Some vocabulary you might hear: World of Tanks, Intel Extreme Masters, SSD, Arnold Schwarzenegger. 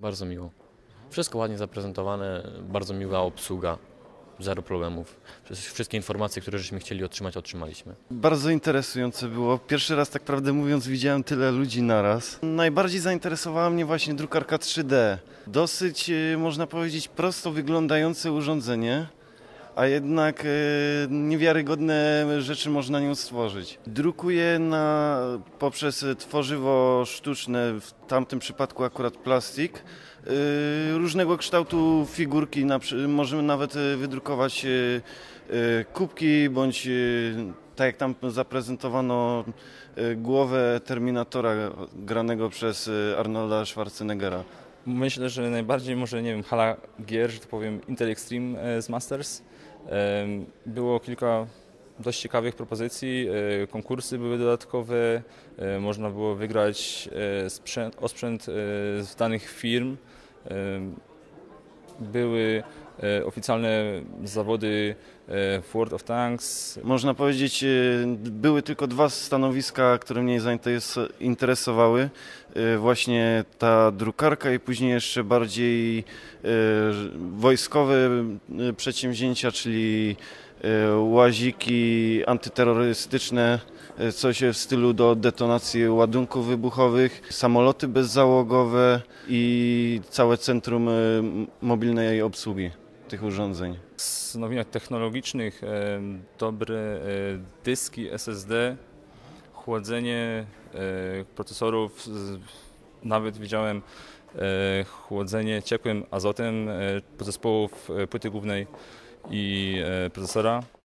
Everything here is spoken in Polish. Bardzo miło. Wszystko ładnie zaprezentowane, bardzo miła obsługa, zero problemów. Wszystkie informacje, które żeśmy chcieli otrzymać, otrzymaliśmy. Bardzo interesujące było. Pierwszy raz, tak prawdę mówiąc, widziałem tyle ludzi naraz. Najbardziej zainteresowała mnie właśnie drukarka 3D. Dosyć, można powiedzieć, prosto wyglądające urządzenie, a jednak niewiarygodne rzeczy można nią stworzyć. Drukuje poprzez tworzywo sztuczne, w tamtym przypadku akurat plastik, różnego kształtu figurki, możemy nawet wydrukować kubki, bądź tak jak tam zaprezentowano głowę Terminatora granego przez Arnolda Schwarzeneggera. Myślę, że najbardziej może, nie wiem, hala gier, że to powiem, Intel Extreme Masters. Było kilka dość ciekawych propozycji, konkursy były dodatkowe, można było wygrać osprzęt z danych firm. Były oficjalne zawody w World of Tanks. Można powiedzieć, były tylko dwa stanowiska, które mnie zainteresowały. Właśnie ta drukarka i później jeszcze bardziej wojskowe przedsięwzięcia, czyli łaziki antyterrorystyczne, coś w stylu do detonacji ładunków wybuchowych, samoloty bezzałogowe i całe centrum mobilnej obsługi tych urządzeń. Z nowinek technologicznych dobre dyski SSD, chłodzenie procesorów, nawet widziałem chłodzenie ciekłym azotem podzespołów płyty głównej i procesora.